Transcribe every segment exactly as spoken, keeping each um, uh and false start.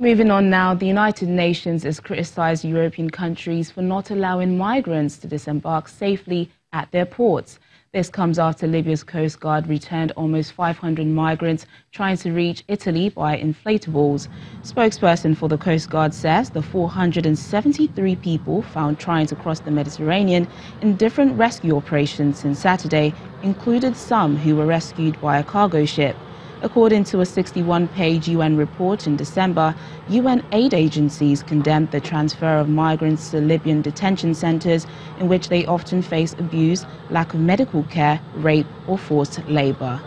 Moving on now, the United Nations has criticized European countries for not allowing migrants to disembark safely at their ports. This comes after Libya's Coast Guard returned almost five hundred migrants trying to reach Italy by inflatables. Spokesperson for the Coast Guard says the four hundred seventy-three people found trying to cross the Mediterranean in different rescue operations since Saturday included some who were rescued by a cargo ship. According to a sixty-one page U N report in December, U N aid agencies condemned the transfer of migrants to Libyan detention centers in which they often face abuse, lack of medical care, rape or forced labor.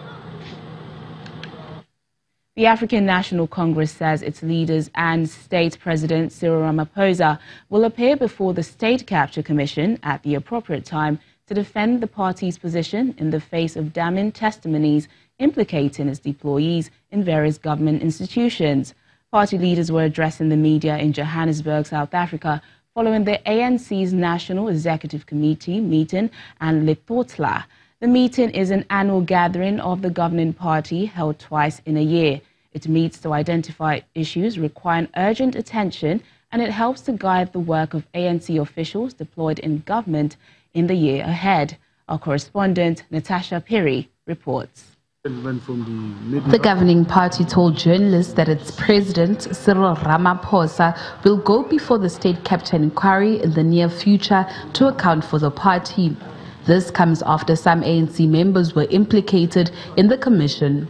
The African National Congress says its leaders and state president Cyril Ramaphosa will appear before the State Capture Commission at the appropriate time to defend the party's position in the face of damning testimonies implicating its employees in various government institutions. Party leaders were addressing the media in Johannesburg, South Africa, following the A N C's National Executive Committee meeting and Lepotla. The meeting is an annual gathering of the governing party held twice in a year. It meets to identify issues requiring urgent attention, and it helps to guide the work of A N C officials deployed in government in the year ahead. Our correspondent, Natasha Piri, reports. The governing party told journalists that its president, Cyril Ramaphosa, will go before the state capture inquiry in the near future to account for the party. This comes after some A N C members were implicated in the commission.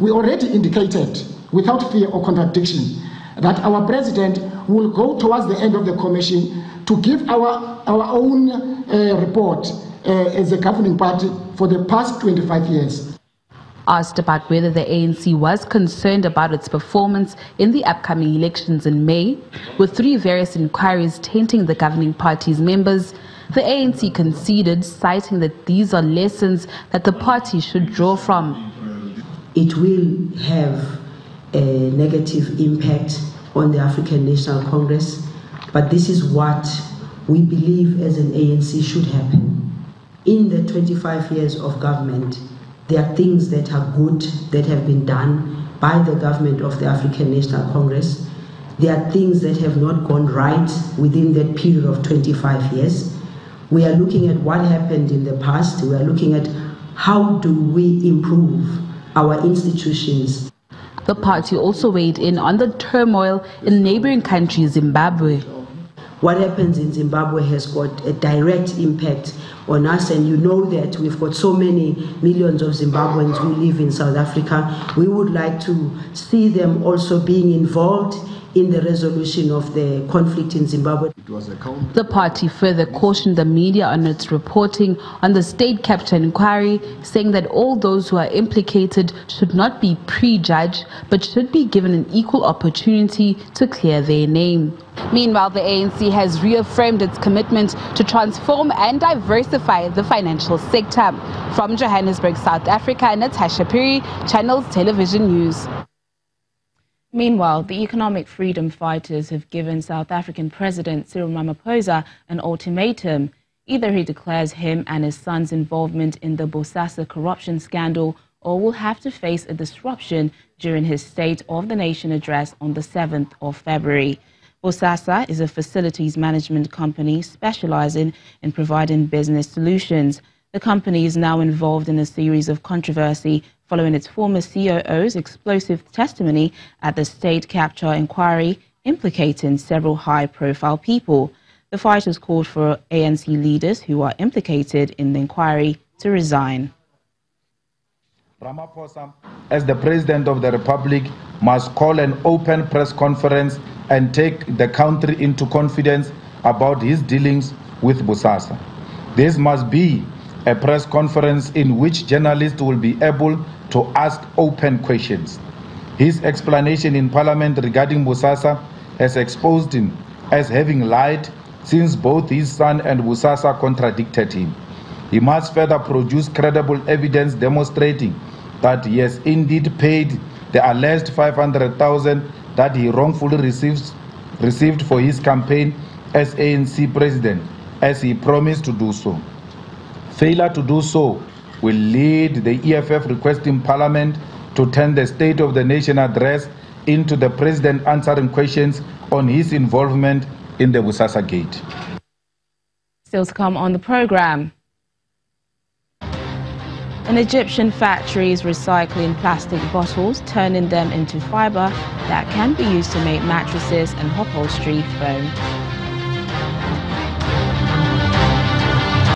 We already indicated, without fear or contradiction, that our president will go towards the end of the commission to give our, our own uh, report uh, as a governing party for the past twenty-five years. Asked about whether the A N C was concerned about its performance in the upcoming elections in May, with three various inquiries tainting the governing party's members, the A N C conceded, citing that these are lessons that the party should draw from. It will have a negative impact on the African National Congress, but this is what we believe as an A N C should happen. In the twenty-five years of government, there are things that are good that have been done by the government of the African National Congress. There are things that have not gone right within that period of twenty-five years. We are looking at what happened in the past. We are looking at how do we improve our institutions. The party also weighed in on the turmoil in neighboring country Zimbabwe. What happens in Zimbabwe has got a direct impact on us, and you know that we've got so many millions of Zimbabweans who live in South Africa. We would like to see them also being involved in the resolution of the conflict in Zimbabwe. The party further cautioned the media on its reporting on the state capture inquiry, saying that all those who are implicated should not be prejudged, but should be given an equal opportunity to clear their name. Meanwhile, the A N C has reaffirmed its commitment to transform and diversify the financial sector. From Johannesburg, South Africa, Natasha Piri, Channels Television News. Meanwhile, the Economic Freedom Fighters have given South African President Cyril Ramaphosa an ultimatum. Either he declares him and his son's involvement in the Bosasa corruption scandal, or will have to face a disruption during his State of the Nation address on the seventh of February. Bosasa is a facilities management company specializing in providing business solutions. The company is now involved in a series of controversy following its former C O O's explosive testimony at the state capture inquiry, implicating several high-profile people. The fighters called for A N C leaders who are implicated in the inquiry to resign. Ramaphosa, as the President of the Republic, must call an open press conference and take the country into confidence about his dealings with Bosasa. This must be a press conference in which journalists will be able to ask open questions. His explanation in Parliament regarding Bosasa has exposed him as having lied, since both his son and Bosasa contradicted him. He must further produce credible evidence demonstrating that he has indeed paid the alleged five hundred thousand that he wrongfully receives, received for his campaign as A N C president, as he promised to do so. Failure to do so will lead the E F F requesting Parliament to turn the State of the Nation address into the president answering questions on his involvement in the Bosasa gate. Still to come on the programme. An Egyptian factory is recycling plastic bottles, turning them into fibre that can be used to make mattresses and upholstery foam.